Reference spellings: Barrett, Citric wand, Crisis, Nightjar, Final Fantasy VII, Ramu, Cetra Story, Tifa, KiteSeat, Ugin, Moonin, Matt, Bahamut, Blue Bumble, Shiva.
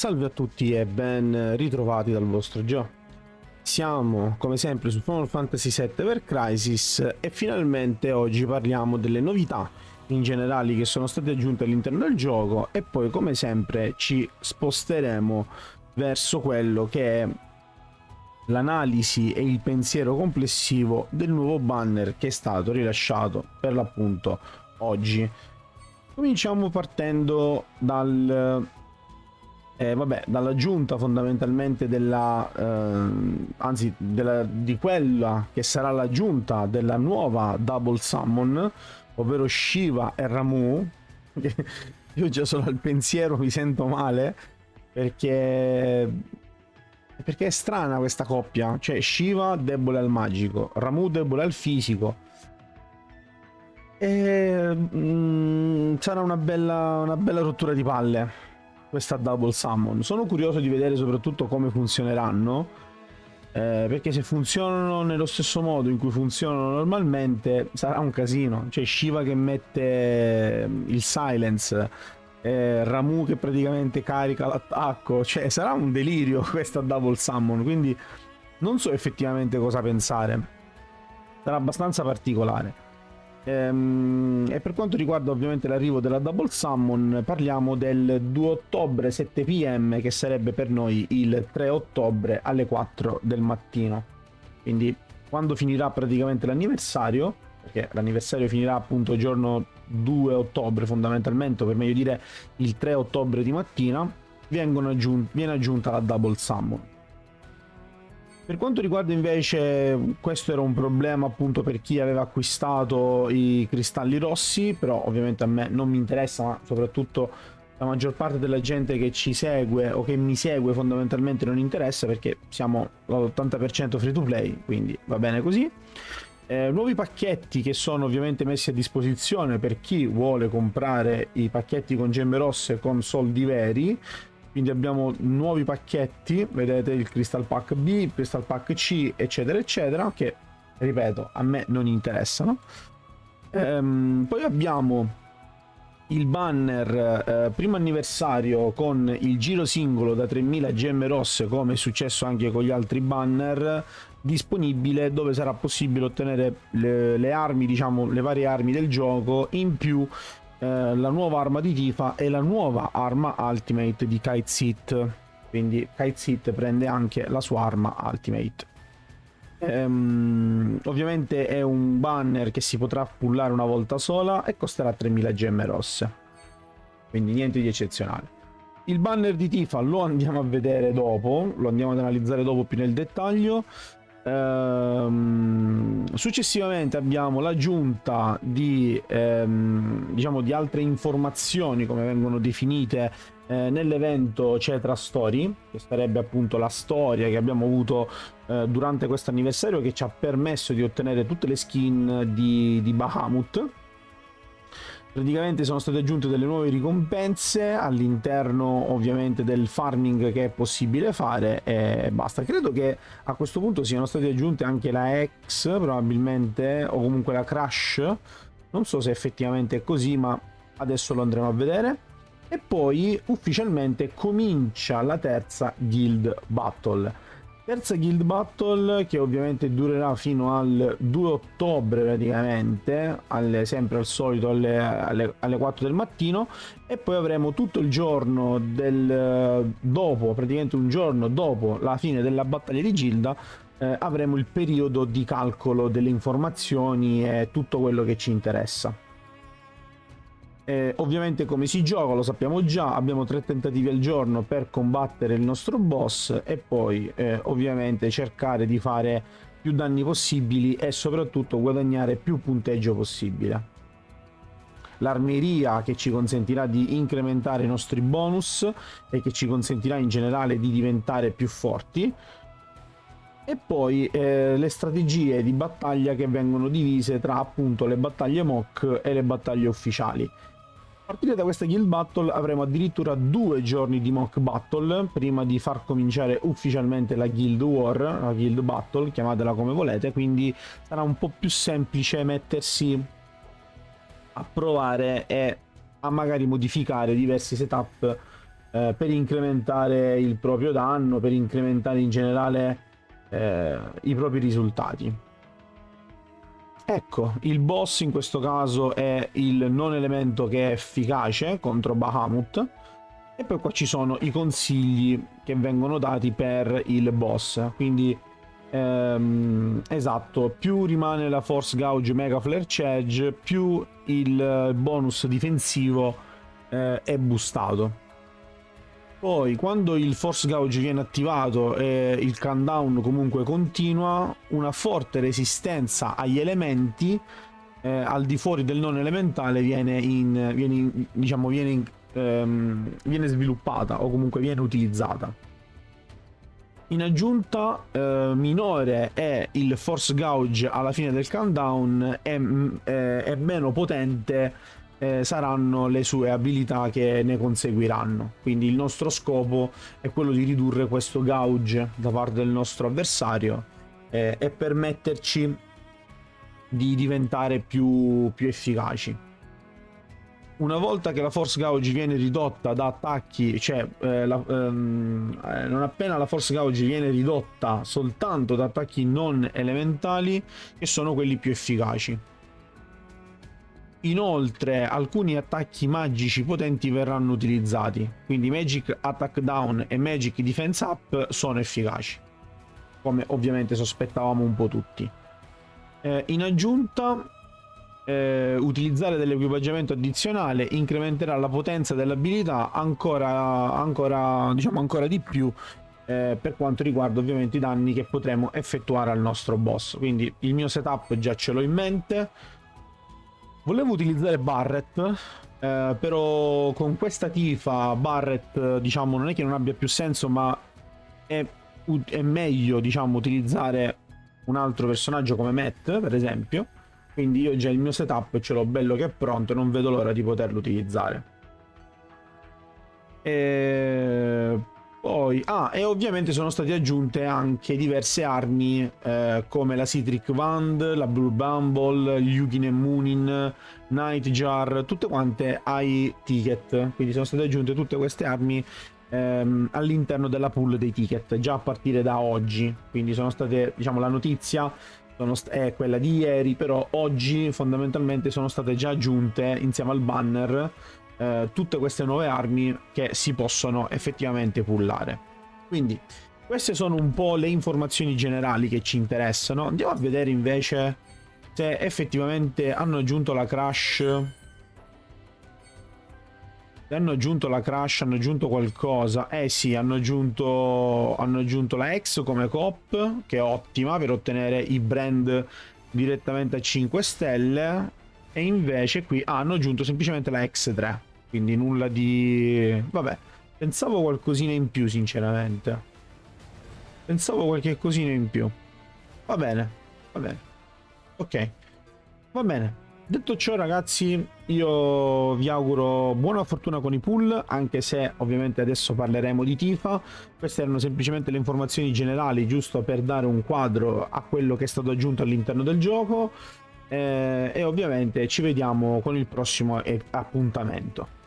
Salve a tutti e ben ritrovati dal vostro Gio. Siamo come sempre su Final Fantasy VII per Crisis e finalmente oggi parliamo delle novità in generale che sono state aggiunte all'interno del gioco e poi come sempre ci sposteremo verso quello che è l'analisi e il pensiero complessivo del nuovo banner che è stato rilasciato per l'appunto oggi. Cominciamo partendo dall'aggiunta fondamentalmente di quella che sarà l'aggiunta della nuova Double Summon, ovvero Shiva e Ramu. Io già solo al pensiero mi sento male perché è strana questa coppia, cioè Shiva debole al magico, Ramu debole al fisico. E sarà una bella rottura di palle questa Double Summon. Sono curioso di vedere soprattutto come funzioneranno, perché se funzionano nello stesso modo in cui funzionano normalmente sarà un casino. Cioè Shiva che mette il silence, Ramu che praticamente carica l'attacco, cioè sarà un delirio questa Double Summon, quindi non so effettivamente cosa pensare, sarà abbastanza particolare. E per quanto riguarda ovviamente l'arrivo della Double Summon, parliamo del 2 ottobre 7 pm, che sarebbe per noi il 3 ottobre alle 4 del mattino, quindi quando finirà praticamente l'anniversario, perché l'anniversario finirà appunto giorno 2 ottobre fondamentalmente, o per meglio dire il 3 ottobre di mattina, viene aggiunta la Double Summon. Per quanto riguarda invece, questo era un problema appunto per chi aveva acquistato i cristalli rossi, però ovviamente a me non mi interessa, ma soprattutto la maggior parte della gente che ci segue o che mi segue fondamentalmente non interessa, perché siamo all'80% free to play, quindi va bene così. Nuovi pacchetti che sono ovviamente messi a disposizione per chi vuole comprare i pacchetti con gemme rosse con soldi veri. Quindi abbiamo nuovi pacchetti, vedete il Crystal Pack B, il Crystal Pack C, eccetera eccetera, che ripeto a me non interessano. Poi abbiamo il banner primo anniversario con il giro singolo da 3000 gemme rosse, come è successo anche con gli altri banner, disponibile, dove sarà possibile ottenere le armi, diciamo le varie armi del gioco, in più la nuova arma di Tifa e la nuova arma Ultimate di KiteSeat. Quindi KiteSeat prende anche la sua arma Ultimate. Ovviamente è un banner che si potrà pullare una volta sola e costerà 3000 gemme rosse, quindi niente di eccezionale. Il banner di Tifa lo andiamo a vedere dopo, lo andiamo ad analizzare dopo più nel dettaglio. Successivamente abbiamo l'aggiunta di altre informazioni, come vengono definite nell'evento Cetra Story, che sarebbe appunto la storia che abbiamo avuto durante questo anniversario, che ci ha permesso di ottenere tutte le skin di Bahamut. Praticamente sono state aggiunte delle nuove ricompense all'interno ovviamente del farming che è possibile fare e basta. Credo che a questo punto siano state aggiunte anche la X probabilmente, o comunque la Crash, non so se effettivamente è così, ma adesso lo andremo a vedere. E poi ufficialmente comincia la terza Guild Battle. Terza Guild Battle che ovviamente durerà fino al 2 ottobre praticamente, sempre al solito alle 4 del mattino, e poi avremo tutto il giorno praticamente un giorno dopo la fine della battaglia di Gilda, avremo il periodo di calcolo delle informazioni e tutto quello che ci interessa. Ovviamente come si gioca lo sappiamo già, abbiamo 3 tentativi al giorno per combattere il nostro boss e poi ovviamente cercare di fare più danni possibili e soprattutto guadagnare più punteggio possibile. L'armeria che ci consentirà di incrementare i nostri bonus e che ci consentirà in generale di diventare più forti. E poi le strategie di battaglia che vengono divise tra appunto le battaglie mock e le battaglie ufficiali. A partire da questa Guild Battle avremo addirittura 2 giorni di mock battle prima di far cominciare ufficialmente la Guild War, la Guild Battle, chiamatela come volete, quindi sarà un po' più semplice mettersi a provare e a magari modificare diversi setup per incrementare il proprio danno, per incrementare in generale i propri risultati. Ecco, il boss in questo caso è il non elemento che è efficace contro Bahamut, e poi qua ci sono i consigli che vengono dati per il boss, quindi esatto, più rimane la Force Gouge Mega Flare Charge, più il bonus difensivo è boostato. Poi quando il Force Gouge viene attivato e il countdown comunque continua, una forte resistenza agli elementi al di fuori del non elementale viene sviluppata, o comunque viene utilizzata. In aggiunta minore è il Force Gouge alla fine del countdown e meno potente saranno le sue abilità che ne conseguiranno. Quindi il nostro scopo è quello di ridurre questo gouge da parte del nostro avversario e permetterci di diventare più efficaci. Una volta che la Force Gouge viene ridotta da attacchi, cioè non appena la Force Gouge viene ridotta soltanto da attacchi non elementali, che sono quelli più efficaci. Inoltre alcuni attacchi magici potenti verranno utilizzati, quindi Magic Attack Down e Magic Defense Up sono efficaci, come ovviamente sospettavamo un po' tutti. In aggiunta, utilizzare dell'equipaggiamento addizionale incrementerà la potenza dell'abilità ancora di più per quanto riguarda ovviamente i danni che potremo effettuare al nostro boss. Quindi il mio setup già ce l'ho in mente. Volevo utilizzare Barrett, però con questa Tifa Barrett, diciamo, non è che non abbia più senso, ma è meglio, diciamo, utilizzare un altro personaggio come Matt, per esempio. Quindi io già il mio setup ce l'ho bello che è pronto e non vedo l'ora di poterlo utilizzare. E ovviamente sono state aggiunte anche diverse armi come la Citric wand, la Blue Bumble, gli Ugin e Moonin, Nightjar, tutte quante ai ticket. Quindi sono state aggiunte tutte queste armi all'interno della pool dei ticket già a partire da oggi. Quindi sono state, diciamo, la notizia è quella di ieri, però oggi fondamentalmente sono state già aggiunte insieme al banner tutte queste nuove armi che si possono effettivamente pullare. Quindi queste sono un po' le informazioni generali che ci interessano. Andiamo a vedere invece se effettivamente hanno aggiunto la crash, hanno aggiunto qualcosa. Sì, hanno aggiunto la X come coop, che è ottima per ottenere i brand direttamente a 5 stelle, e invece qui hanno aggiunto semplicemente la X3. Quindi nulla di... vabbè, pensavo qualcosina in più, sinceramente. Pensavo qualche cosina in più. Va bene, va bene. Ok, va bene. Detto ciò, ragazzi, io vi auguro buona fortuna con i pull, anche se ovviamente adesso parleremo di Tifa. Queste erano semplicemente le informazioni generali, giusto per dare un quadro a quello che è stato aggiunto all'interno del gioco. E ovviamente ci vediamo con il prossimo appuntamento.